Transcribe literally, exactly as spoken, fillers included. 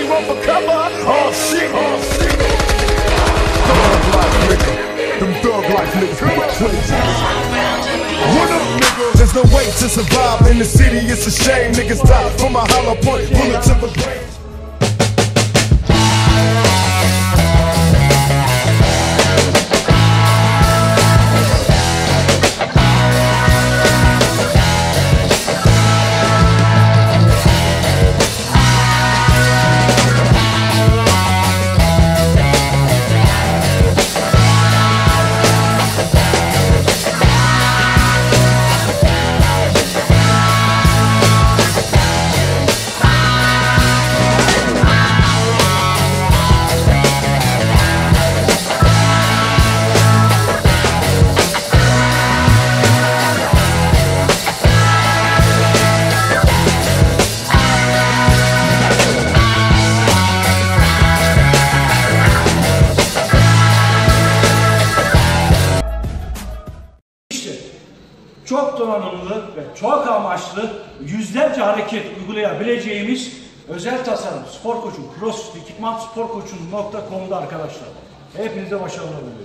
Nobody run for cover. Oh shit, oh shit. Thug life nigga, them thug life niggas be crazy. What up nigga? There's no way to survive in the city, it's a shame. Niggas die from a hollow point, bullet to the brain. Çok donanımlı ve çok amaçlı yüzlerce hareket uygulayabileceğimiz özel tasarım spor koçu Crossfit ekipman spor koçu nokta com'da arkadaşlar. Hepinize başarılar diliyorum.